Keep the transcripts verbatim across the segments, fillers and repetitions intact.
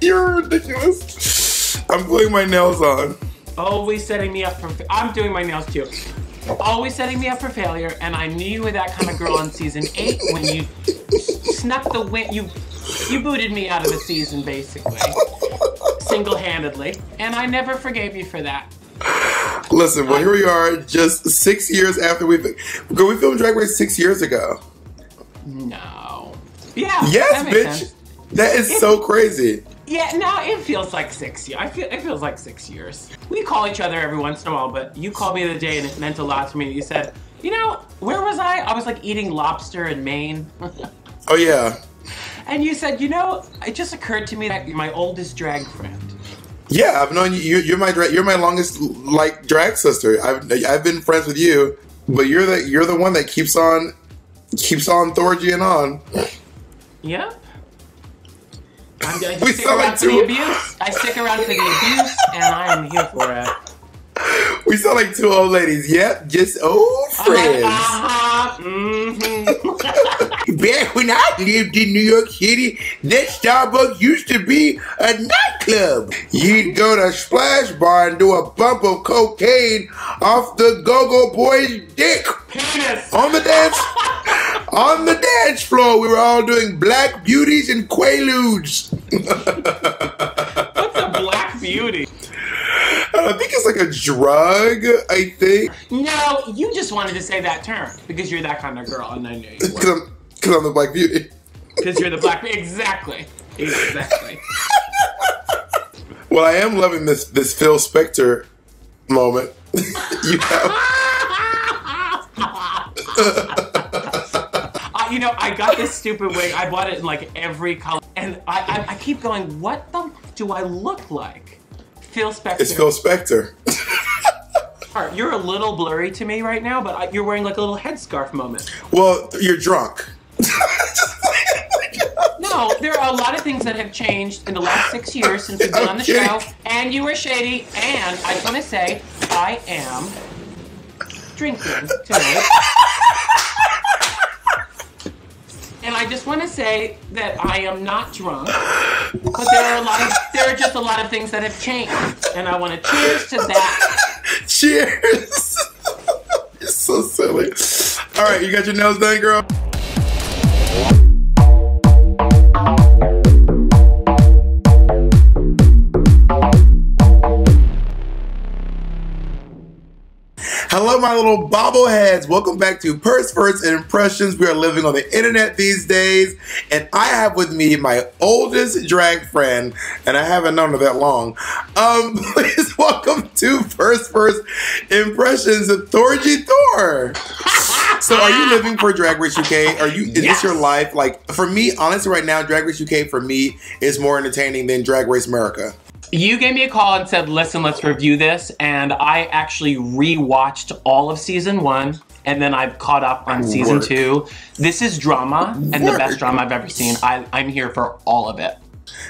You're ridiculous. I'm putting my nails on. Always setting me up for, I'm doing my nails too. Always setting me up for failure, and I knew you were that kind of girl on season eight when you snuck the win, you, you booted me out of the season basically, single-handedly, and I never forgave you for that. Listen, well, here we are, just six years after we, go we filmed Drag Race six years ago. No. Yeah. Yes, that bitch. Sense. That is it, so crazy. Yeah, no, it feels like six years. I feel it feels like six years. We call each other every once in a while, but you called me the other day and it meant a lot to me. You said, you know, where was I? I was like eating lobster in Maine. Oh yeah. And you said, you know, it just occurred to me that you're my oldest drag friend. Yeah, I've known you. you you're my you're my longest like drag sister. I've I've been friends with you, but you're the you're the one that keeps on keeps on Thorgy and on. Yeah. I'm gonna we stick around for the abuse. I stick around for the abuse, and I am here for it. We sound like two old ladies. Yep, just old friends. Uh huh. Mm-hmm. Back when I lived in New York City, that Starbucks used to be a nightclub. You'd go to Splash Bar and do a bump of cocaine off the Go-Go Boy's dick. Penis. On the dance. On the dance floor, we were all doing Black Beauties and Quaaludes. What's a Black Beauty? I think it's like a drug, I think. No, you just wanted to say that term because you're that kind of girl, and I knew you were. Because I'm, because I'm the Black Beauty. Because you're the Black Beauty. Exactly. Exactly. Well, I am loving this, this Phil Spector moment. You have... You know, I got this stupid wig. I bought it in like every color, and I, I, I keep going, what the f do I look like? Phil Spector. It's Phil Spector. Right, you're a little blurry to me right now, but I, you're wearing like a little headscarf moment. Well, you're drunk. No, there are a lot of things that have changed in the last six years since we've been I'm on the kidding. show, and you were shady, and I just want to say, I am drinking tonight. And I just want to say that I am not drunk, but there are a lot of, there are just a lot of things that have changed, and I want to cheers to that. Cheers. You're so silly. All right, you got your nails done, girl? Hello, my little bobbleheads. Welcome back to Purse First Impressions. We are living on the internet these days, and I have with me my oldest drag friend, and I haven't known her that long. Um, please welcome to Purse First Impressions, Thorgy Thor. So, are you living for Drag Race U K? Are you? Is yes. this your life? Like, for me, honestly, right now, Drag Race U K for me is more entertaining than Drag Race America. You gave me a call and said, listen, let's review this. And I actually re-watched all of season one. And then I've caught up on season Work. two. This is drama and Work. the best drama I've ever seen. I, I'm here for all of it.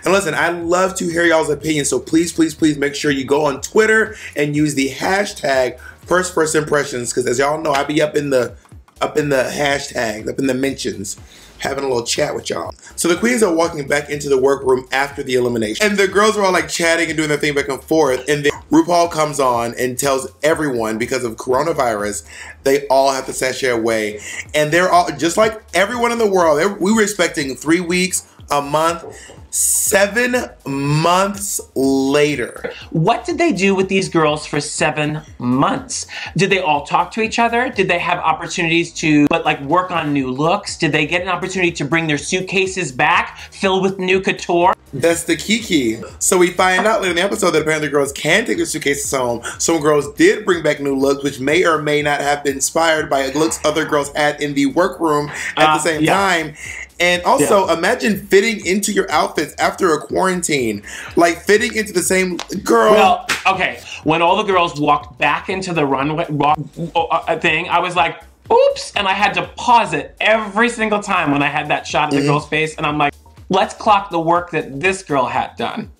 And listen, I love to hear y'all's opinions. So please, please, please make sure you go on Twitter and use the hashtag First First Impressions. Because as y'all know, I be up in the up in the hashtags, up in the mentions, having a little chat with y'all. So the queens are walking back into the workroom after the elimination, and the girls are all like chatting and doing their thing back and forth, and then RuPaul comes on and tells everyone, because of coronavirus, they all have to sashay away, and they're all, just like everyone in the world, we were expecting three weeks, a month, seven months later. What did they do with these girls for seven months? Did they all talk to each other? Did they have opportunities to, but like work on new looks? Did they get an opportunity to bring their suitcases back filled with new couture? That's the kiki. So we find out later in the episode that apparently girls can take their suitcases home. Some girls did bring back new looks, which may or may not have been inspired by looks other girls had in the workroom at uh, the same yeah. time. And also, yeah. imagine fitting into your outfits after a quarantine. Like, fitting into the same girl. Well, okay. When all the girls walked back into the runway walk, uh, thing, I was like, oops. And I had to pause it every single time when I had that shot of the mm-hmm. girl's face. And I'm like, let's clock the work that this girl had done.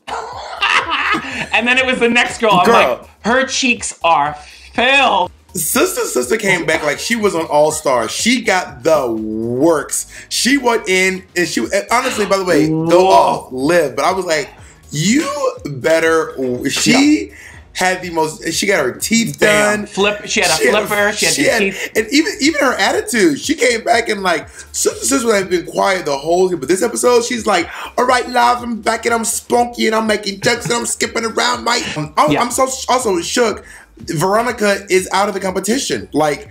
And then it was the next girl. I'm girl. like, her cheeks are filled. Sister Sister came back like she was on All Stars. She got the works. She went in and she and honestly, by the way, go off, live. But I was like, you better. She yeah. had the most. She got her teeth Damn. done. Flip. She had a she flipper. Had a, she had, she had teeth. And even even her attitude. She came back and like Sister Sister would have been quiet the whole thing. But this episode, she's like, all right, love, I'm back and I'm spunky and I'm making jokes and I'm skipping around. Like I'm, yeah. I'm so also shook. Veronica is out of the competition. Like,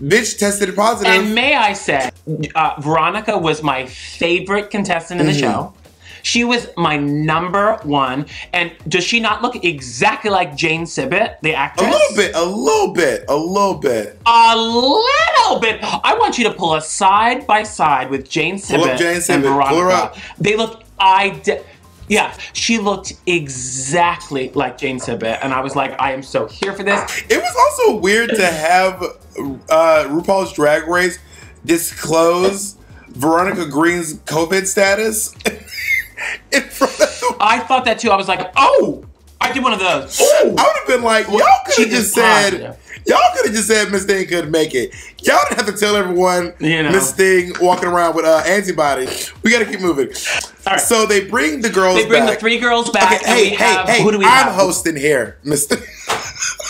bitch tested positive. And may I say, uh, Veronica was my favorite contestant in mm-hmm. the show. She was my number one. And does she not look exactly like Jane Sibbett, the actress? A little bit, a little bit, a little bit. A little bit. I want you to pull us side by side with Jane Sibbett, pull up Jane Sibbett and Veronica. Pull her up. They look identical. Yeah, she looked exactly like Jane Sibbett, and I was like, I am so here for this. It was also weird to have uh, RuPaul's Drag Race disclose Veronica Green's COVID status in front of the I thought that too. I was like, oh, I did one of those. Ooh. I would have been like, y'all could have just said, y'all could have just said Miss Thing couldn't make it. Y'all didn't have to tell everyone you know. Miss Thing walking around with uh, antibodies. We got to keep moving. Right. So they bring the girls back. They bring back. the three girls back. Okay, hey, hey, have, hey, who do we I'm have? hosting here, Mister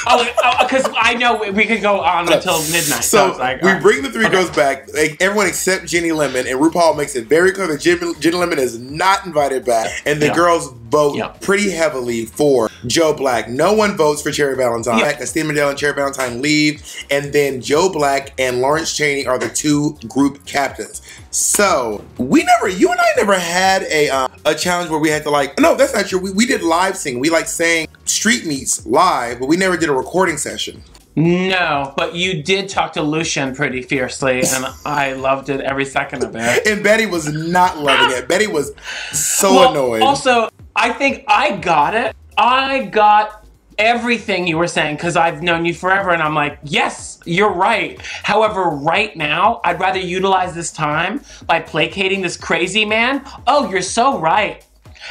Oh, because oh, I know we, we could go on until midnight. So, so like, we right. bring the three okay. girls back. Like, everyone except Ginny Lemon, and RuPaul makes it very clear that Ginny, Ginny Lemon is not invited back. And the yeah. girls vote yeah. pretty heavily for Joe Black. No one votes for Cherry Valentine. Yeah. Stephen Mandel and Cherry Valentine leave, and then Joe Black and Lawrence Chaney are the two group captains. So we never, you and I never had a um, a challenge where we had to like, no, that's not true. We, we did live singing. We like sang street meets live, but we never did a recording session. No, but you did talk to Lucian pretty fiercely, and I loved it every second of it. And Betty was not loving it. Betty was so well, annoyed. Also, I think I got it. I got everything you were saying because I've known you forever, and I'm like, yes, you're right. However, right now, I'd rather utilize this time by placating this crazy man. Oh, you're so right.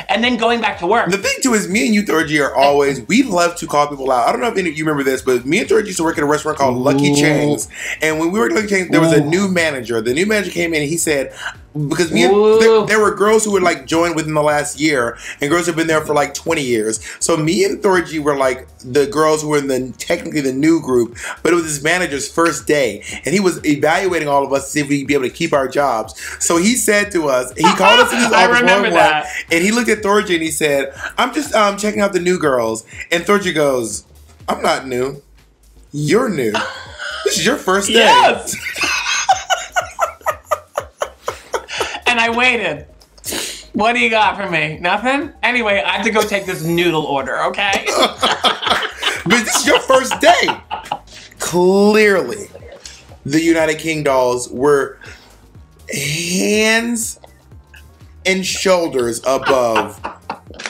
And then going back to work. The thing too is, me and you, Thorgy, are always, we love to call people out. I don't know if any of you remember this, but me and Thorgy used to work at a restaurant called Lucky Chang's. And when we were at Lucky Chang's, there was a new manager. The new manager came in and he said, because me and, there, there were girls who would like join within the last year, and girls have been there for like twenty years. So me and Thorgy were like the girls who were in the technically the new group, but it was his manager's first day, and he was evaluating all of us to see if we'd be able to keep our jobs. So he said to us, he called us in his office one one, and he looked at Thorgy and he said, "I'm just um, checking out the new girls." And Thorgy goes, "I'm not new. You're new. This is your first day." Yes. And I waited. What do you got for me? Nothing? Anyway, I have to go take this noodle order, okay? But this is your first day. Clearly, the United King dolls were hands and shoulders above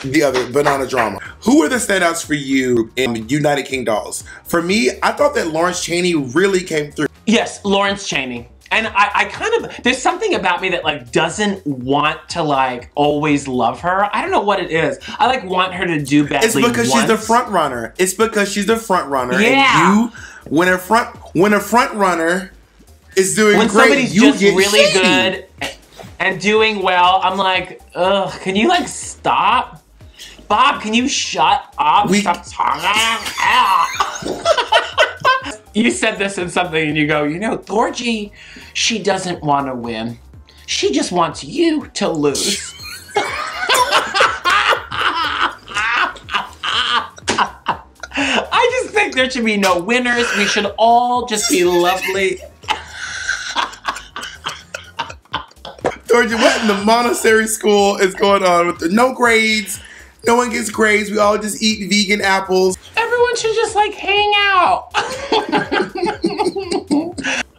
the other banana drama. Who were the standouts for you in United King dolls? For me, I thought that Lawrence Chaney really came through. Yes, Lawrence Chaney. And I, I kind of, there's something about me that like doesn't want to like always love her. I don't know what it is. I like want her to do badly. It's because once. she's the front runner. It's because she's the front runner. Yeah. And you, when a front, when a front runner is doing when great, you just get really shady. good and doing well. I'm like, ugh, can you like stop? Bob, can you shut up? We stop talking. You said this in something and you go, you know, Thorgy, she doesn't want to win. She just wants you to lose. I just think there should be no winners. We should all just be lovely. Thorgy, what in the monastery school is going on with the no grades? No one gets grades. We all just eat vegan apples. Everyone should just like hang out.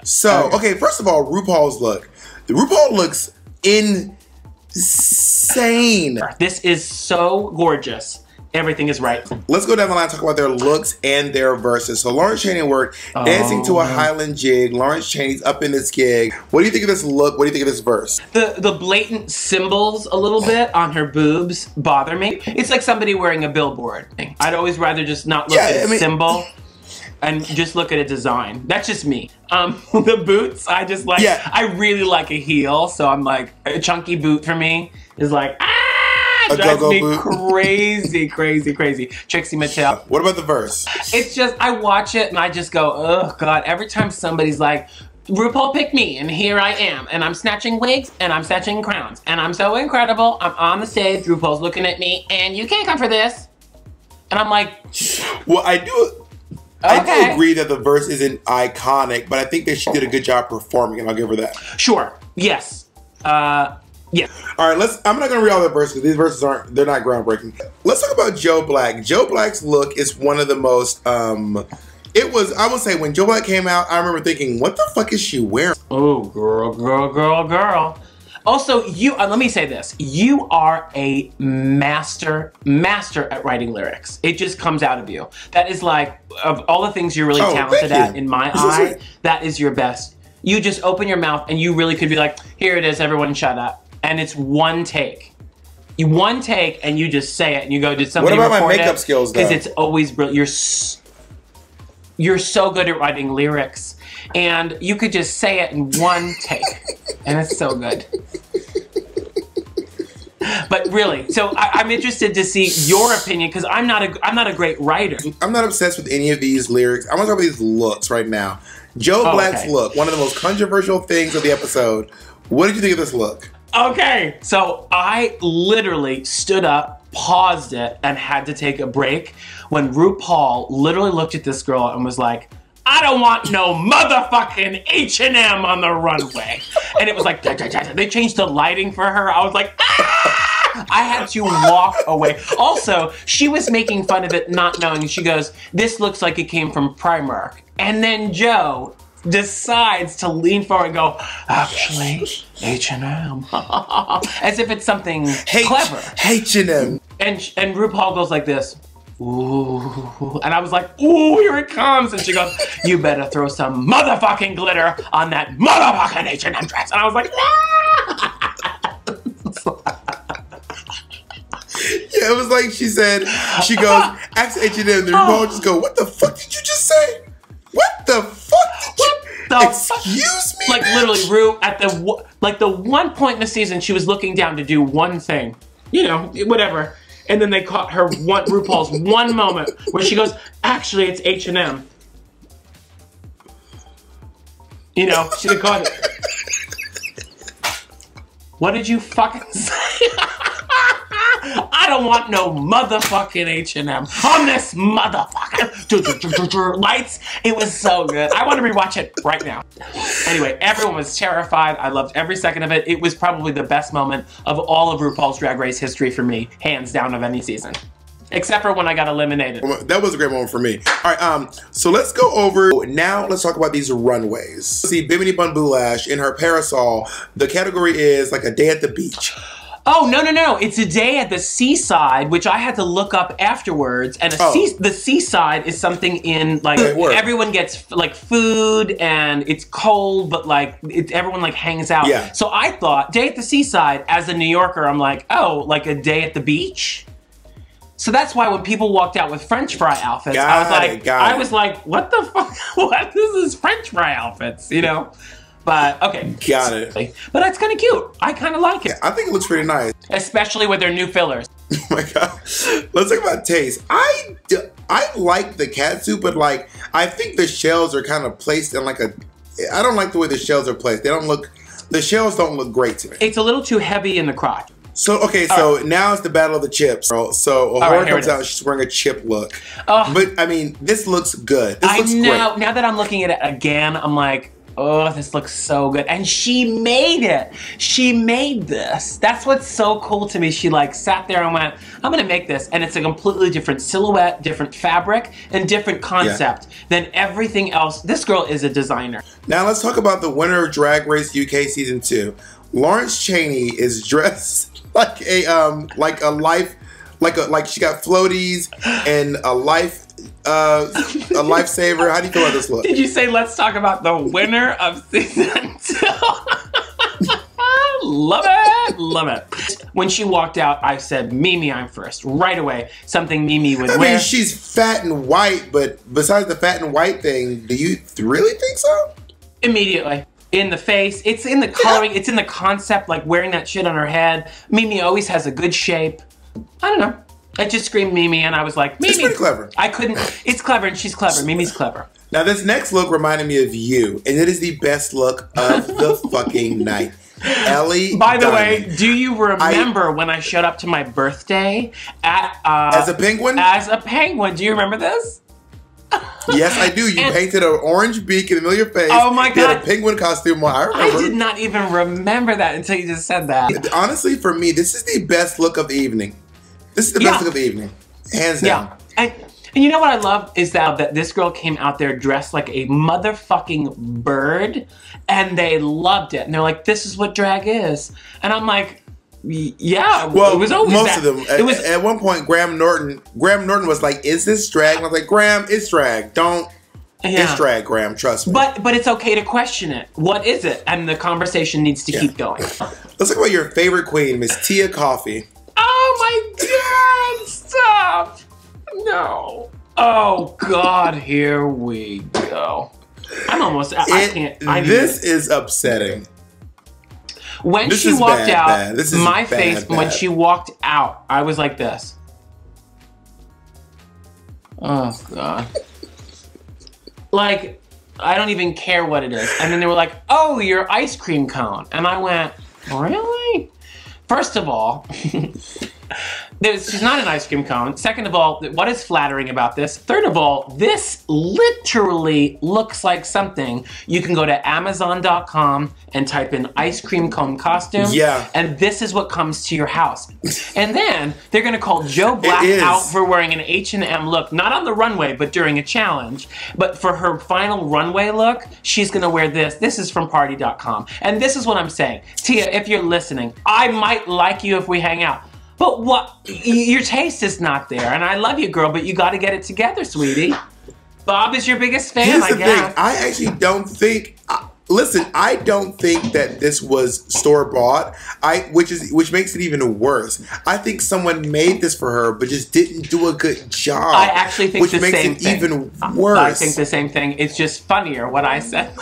So, okay, first of all, RuPaul's look. The RuPaul looks insane. This is so gorgeous. Everything is right. Let's go down the line and talk about their looks and their verses. So Lawrence Chaney worked oh. dancing to a Highland jig. Lawrence Chaney's up in this gig. What do you think of this look? What do you think of this verse? The the blatant symbols a little bit on her boobs bother me. It's like somebody wearing a billboard. I'd always rather just not look yeah, at I a mean, symbol. and just look at a design. That's just me. Um, the boots, I just like, yeah. I really like a heel, so I'm like, a chunky boot for me is like, ah! A drives go -go me boot. crazy, crazy, crazy. Trixie Mattel. What about the verse? It's just, I watch it and I just go, oh God, every time somebody's like, RuPaul picked me and here I am and I'm snatching wigs and I'm snatching crowns and I'm so incredible. I'm on the stage, RuPaul's looking at me and you can't come for this. And I'm like, well, I do I okay. do agree that the verse isn't iconic, but I think that she did a good job performing and I'll give her that. Sure, yes. Uh, yeah. All right, let's, I'm not gonna read all the verses because these verses aren't, they're not groundbreaking. Let's talk about Joe Black. Joe Black's look is one of the most, um, it was, I would say when Joe Black came out, I remember thinking, what the fuck is she wearing? Oh, girl, girl, girl, girl. Also, you, uh, let me say this. You are a master, master at writing lyrics. It just comes out of you. That is like, of all the things you're really oh, talented at, in my eye, that is your best. You just open your mouth and you really could be like, here it is, everyone shut up. And it's one take. You one take and you just say it and you go, did somebody record it? What about my makeup skills though? Because it's always brilliant. You're s You're so good at writing lyrics and you could just say it in one take and it's so good. But really, so I, I'm interested to see your opinion because I'm not a I'm not a great writer. I'm not obsessed with any of these lyrics. I want to talk about these looks right now. Joe oh, Black's okay. look, one of the most controversial things of the episode. What did you think of this look? Okay, so I literally stood up, paused it, and had to take a break when RuPaul literally looked at this girl and was like, I don't want no motherfucking H and M on the runway. And it was like, da, da, da, da. They changed the lighting for her. I was like, ah! I had to walk away. Also, she was making fun of it not knowing. She goes, this looks like it came from Primark. And then Joe decides to lean forward and go, actually, H and M. As if it's something H clever. H and M. And, and RuPaul goes like this, ooh. And I was like, ooh, here it comes. And she goes, you better throw some motherfucking glitter on that motherfucking H and M dress. And I was like, no. Yeah, it was like she said, she goes, ask H and M. And RuPaul just go, what the fuck did you just say? What the fuck did you The Excuse fuck? me, Like bitch. literally, Ru, at the like the one point in the season, she was looking down to do one thing, you know, whatever. And then they caught her one RuPaul's one moment where she goes, "Actually, it's H and M." You know, she caught it. What did you fucking say? I don't want no motherfucking H and M on this motherfucker. Lights. It was so good. I want to rewatch it right now. Anyway, everyone was terrified. I loved every second of it. It was probably the best moment of all of RuPaul's Drag Race history for me, hands down, of any season. Except for when I got eliminated. That was a great moment for me. All right, um, so let's go over, now let's talk about these runways. See Bimini Bon Boulash in her parasol. The category is like a day at the beach. Oh, no, no, no. It's a day at the seaside, which I had to look up afterwards. And a oh. sea, the seaside is something in, like, everyone gets, like, food and it's cold, but, like, it, everyone, like, hangs out. Yeah. So I thought, day at the seaside, as a New Yorker, I'm like, oh, like a day at the beach? So that's why when people walked out with French fry outfits, got I was like, it, I it. was like, what the fuck? What? This is French fry outfits, you know? But, okay. Got it. But that's kind of cute. I kind of like it. Yeah, I think it looks pretty nice. Especially with their new fillers. Oh my God. Let's talk about taste. I, do, I like the catsuit, but like, I think the shells are kind of placed in like a, I don't like the way the shells are placed. They don't look, the shells don't look great to me. It's a little too heavy in the crotch. So, okay, All so right. now it's the battle of the chips. So, A'Whora right, comes out, she's wearing a chip look. Uh, but, I mean, this looks good. This I looks know. Great. Now that I'm looking at it again, I'm like, oh, this looks so good. And she made it. She made this. That's what's so cool to me. She like sat there and went, I'm gonna make this. And it's a completely different silhouette, different fabric, and different concept yeah. than everything else. This girl is a designer. Now let's talk about the winner of Drag Race U K season two. Lawrence Chaney is dressed like a, um, like a life, like a, like she got floaties and a life, Uh, a lifesaver. How do you feel about this look? Did you say let's talk about the winner of season two? Love it, love it. When she walked out, I said, Mimi Imfurst, right away. Something Mimi would I wear. I mean, she's fat and white, but besides the fat and white thing, do you really think so? Immediately. In the face, it's in the coloring, it's in the concept, like wearing that shit on her head. Mimi always has a good shape. I don't know. I just screamed Mimi and I was like, Mimi. It's pretty clever. I couldn't, it's clever and she's clever. Mimi's clever. Now this next look reminded me of you, and it is the best look of the fucking night. Ellie By the Diamond. way, do you remember I, when I showed up to my birthday at- uh, As a penguin? As a penguin, do you remember this? Yes, I do. You and, painted an orange beak in the middle of your face. Oh my God. You had a penguin costume on. I remember. I did not even remember that until you just said that. Honestly, for me, this is the best look of the evening. This is the yeah. best look of the evening. Hands down. Yeah. And, and you know what I love is that, that this girl came out there dressed like a motherfucking bird and they loved it. And they're like, this is what drag is. And I'm like, yeah, well, it was always most that. of them. It was at one point. Graham Norton, Graham Norton was like, "Is this drag?" And I was like, "Graham, it's drag. Don't, yeah. it's drag, Graham. Trust me." But but it's okay to question it. What is it? And the conversation needs to yeah. keep going. Let's talk about your favorite queen, Miss Tia Kofi. Oh my God! Stop! No! Oh God! Here we go. I'm almost. I, it, I can't. I this it. is upsetting. When this she walked bad, out, bad. This is my bad, face, bad. when she walked out, I was like this. Oh, God. Like, I don't even care what it is. And then they were like, oh, your ice cream cone. And I went, really? First of all, she's not an ice cream cone. Second of all, what is flattering about this? Third of all, this literally looks like something. You can go to Amazon dot com and type in ice cream cone costume. Yeah. And this is what comes to your house. And then they're gonna call Joe Black out for wearing an H and M look, not on the runway, but during a challenge. But for her final runway look, she's gonna wear this. This is from party dot com. And this is what I'm saying. Tia, if you're listening, I might like you if we hang out. But what, your taste is not there. And I love you, girl, but you gotta get it together, sweetie. Bob is your biggest fan, Here's I the guess. Thing. I actually don't think, uh, listen, I don't think that this was store-bought, I which is which makes it even worse. I think someone made this for her, but just didn't do a good job. I actually think which the makes same it thing. even worse. I think the same thing. It's just funnier what I said.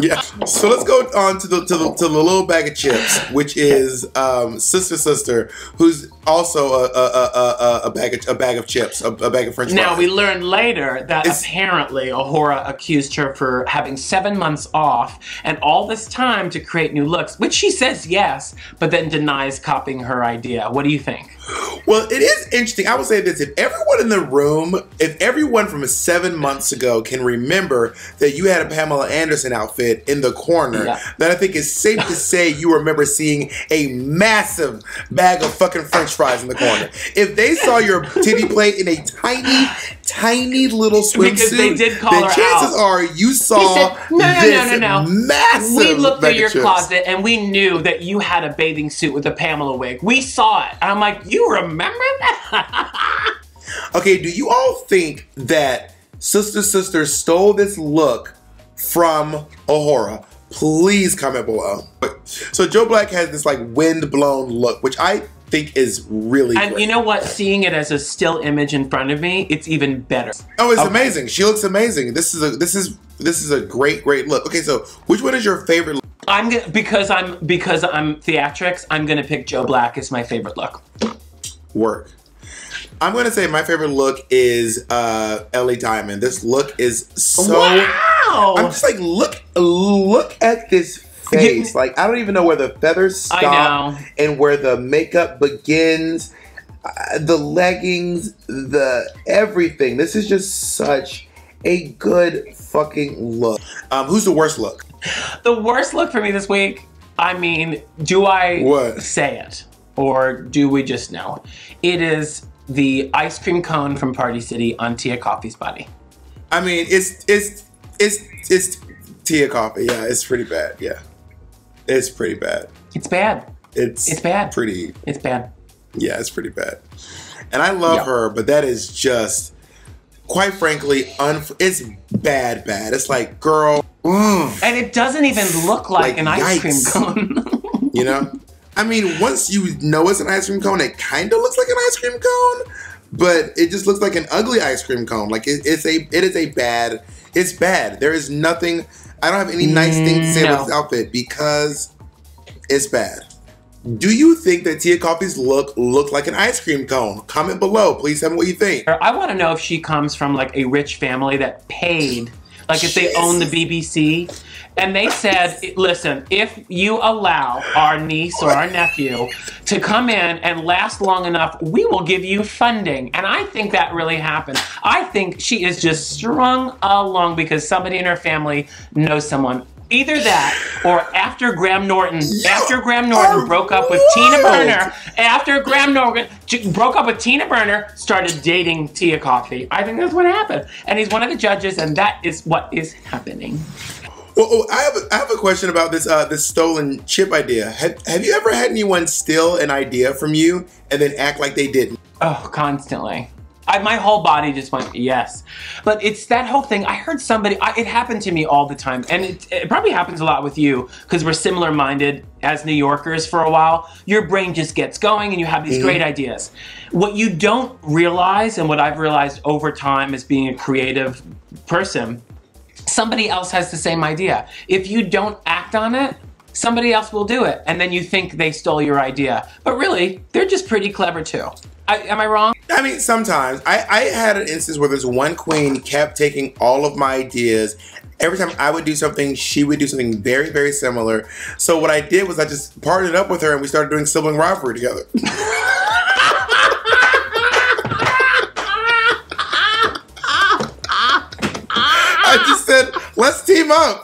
Yeah, so let's go on to the, to the to the little bag of chips, which is um, Sister Sister, who's also a a, a, a bag of a bag of chips, a, a bag of French fries. Now we learned later that it's, apparently A'Whora accused her for having seven months off and all this time to create new looks, which she says yes, but then denies copying her idea. What do you think? Well, it is interesting. I would say this: if everyone in the room, if everyone from seven months ago can remember that you had a Pamela Anderson outfit in the corner, yeah. that I think it's safe to say you remember seeing a massive bag of fucking French fries in the corner. If they saw your titty plate in a tiny, tiny little swimsuit, they did call then her chances out. are you saw said, no, no, this no, no, no, no. massive We looked through your chips. closet and we knew that you had a bathing suit with a Pamela wig. We saw it. And I'm like, you remember that? Okay, do you all think that Sister Sister stole this look from A'Whora? Please comment below. So Joe Black has this like wind-blown look, which I think is really And great. You know what? Seeing it as a still image in front of me, it's even better. Oh, it's okay. amazing. She looks amazing. This is a this is this is a great, great look. Okay, so which one is your favorite look? I'm gonna, because I'm because I'm theatrics, I'm gonna pick Joe Black as my favorite look. Work. I'm gonna say my favorite look is uh, Ellie Diamond. This look is so. Wow! I'm just like, look, look at this face. Like, I don't even know where the feathers stop and where the makeup begins. Uh, the leggings, the everything. This is just such a good fucking look. Um, who's the worst look? The worst look for me this week. I mean, do I what? say it or do we just know? It is the ice cream cone from Party City on Tia Kofi's body. I mean, it's it's it's it's Tia Kofi. Yeah, it's pretty bad. Yeah, it's pretty bad. It's bad. It's it's bad. Pretty. It's bad. Yeah, it's pretty bad. And I love yep. her, but that is just, quite frankly, unf- it's bad, bad. It's like, girl. Mm. And it doesn't even look like, like an ice yikes. cream cone. You know? I mean, once you know it's an ice cream cone, it kind of looks like an ice cream cone, but it just looks like an ugly ice cream cone. Like, it, it's a, it is a bad, it's bad. There is nothing, I don't have any nice mm, thing to say no. about this outfit because it's bad. Do you think that Tia Kofi's look looked like an ice cream cone? Comment below. Please tell me what you think. I want to know if she comes from like a rich family that paid, like if Jesus. they own the B B C. And they said, listen, if you allow our niece or our nephew to come in and last long enough, we will give you funding. And I think that really happened. I think she is just strung along because somebody in her family knows someone. Either that, or after Graham Norton, you after Graham Norton broke up with wild. Tina Burner, after Graham Norton broke up with Tina Burner, started dating Tia Kofi. I think that's what happened. And he's one of the judges, and that is what is happening. Well, oh, I, have a, I have a question about this uh, this stolen chip idea. Have, have you ever had anyone steal an idea from you and then act like they didn't? Oh, constantly. I, my whole body just went, yes. But it's that whole thing. I heard somebody, I, it happened to me all the time. And it, it probably happens a lot with you because we're similar minded as New Yorkers for a while. Your brain just gets going and you have these mm-hmm. great ideas. What you don't realize, and what I've realized over time as being a creative person, somebody else has the same idea. If you don't act on it, somebody else will do it. And then you think they stole your idea. But really, they're just pretty clever too. I, am I wrong? I mean, sometimes. I, I had an instance where this one queen kept taking all of my ideas. Every time I would do something, she would do something very, very similar. So what I did was I just partnered up with her and we started doing sibling rivalry together. I just said, let's team up.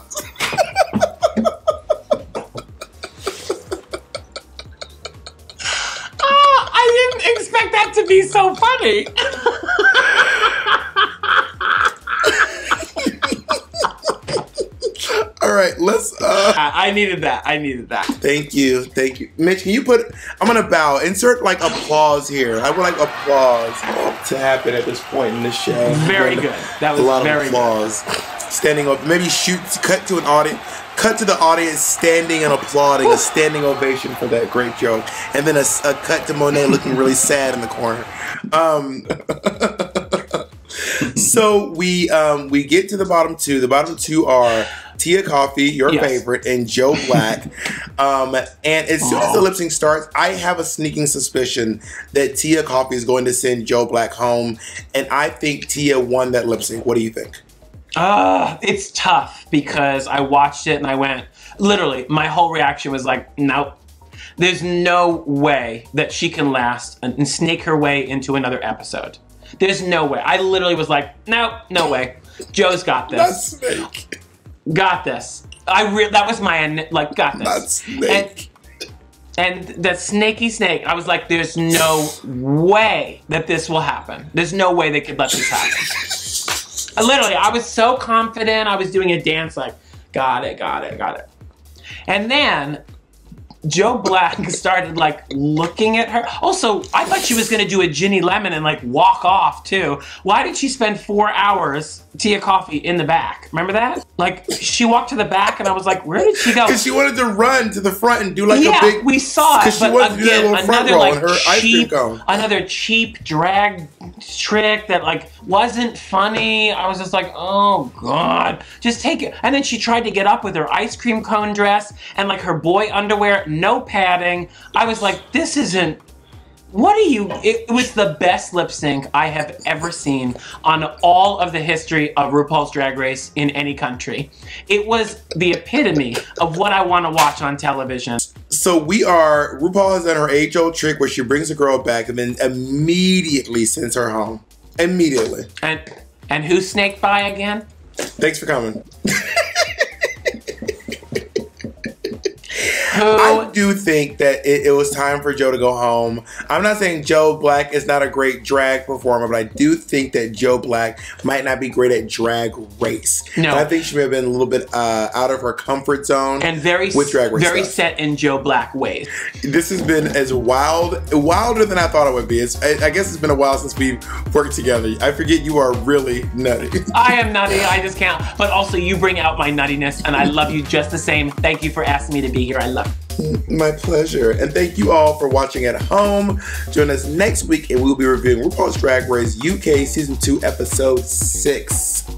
He's so funny. All right, let's. Uh, I needed that. I needed that. Thank you. Thank you. Mitch, can you put. I'm going to bow. Insert like applause here. I would like applause to happen at this point in the show. Very good. That was a lot very of applause. Good. Standing up. Maybe shoot, cut to an audience. Cut to the audience standing and applauding, a standing ovation for that great joke, and then a, a cut to Monet looking really sad in the corner. Um, so we um, we get to the bottom two. The bottom two are Tia Kofi, your yes. favorite, and Joe Black. um, and as soon as the lip sync starts, I have a sneaking suspicion that Tia Kofi is going to send Joe Black home, and I think Tia won that lip sync. What do you think? Uh, it's tough because I watched it and I went, literally, my whole reaction was like, nope. There's no way that she can last and snake her way into another episode. There's no way. I literally was like, nope, no way. Joe's got this. Not snake. Got this. I re that was my, like, got this. Not snake. And, and the snaky snake, I was like, there's no way that this will happen. There's no way they could let this happen. Literally, I was so confident. I was doing a dance like, got it, got it, got it. And then Joe Black started like looking at her. Also, I thought she was going to do a Ginny Lemon and like walk off too. Why did she spend four hours, Tia Kofi, in the back? Remember that? Like she walked to the back and I was like, where did she go? Because she wanted to run to the front and do like yeah, a big- Yeah, we saw it. Because she wanted again, to do that little front another, roll like, her cheap, ice cream cone. Another cheap drag trick that like wasn't funny. I was just like, oh God, just take it. And then she tried to get up with her ice cream cone dress and like her boy underwear. No padding. I was like, this isn't, what are you, it, it was the best lip sync I have ever seen on all of the history of RuPaul's Drag Race in any country. It was the epitome of what I want to watch on television. So we are, RuPaul has done her age-old trick where she brings a girl back and then immediately sends her home. Immediately. And, and who's snaked by again? Thanks for coming. I do think that it, it was time for Joe to go home. I'm not saying Joe Black is not a great drag performer, but I do think that Joe Black might not be great at Drag Race. No. And I think she may have been a little bit uh, out of her comfort zone and very, with Drag Race very stuff. set in Joe Black ways. This has been as wild, wilder than I thought it would be. It's, I, I guess it's been a while since we've worked together. I forget you are really nutty. I am nutty, I just can't. But also you bring out my nuttiness and I love you just the same. Thank you for asking me to be here. I love it. My pleasure. And thank you all for watching at home. Join us next week and we'll be reviewing RuPaul's Drag Race U K Season two, Episode six.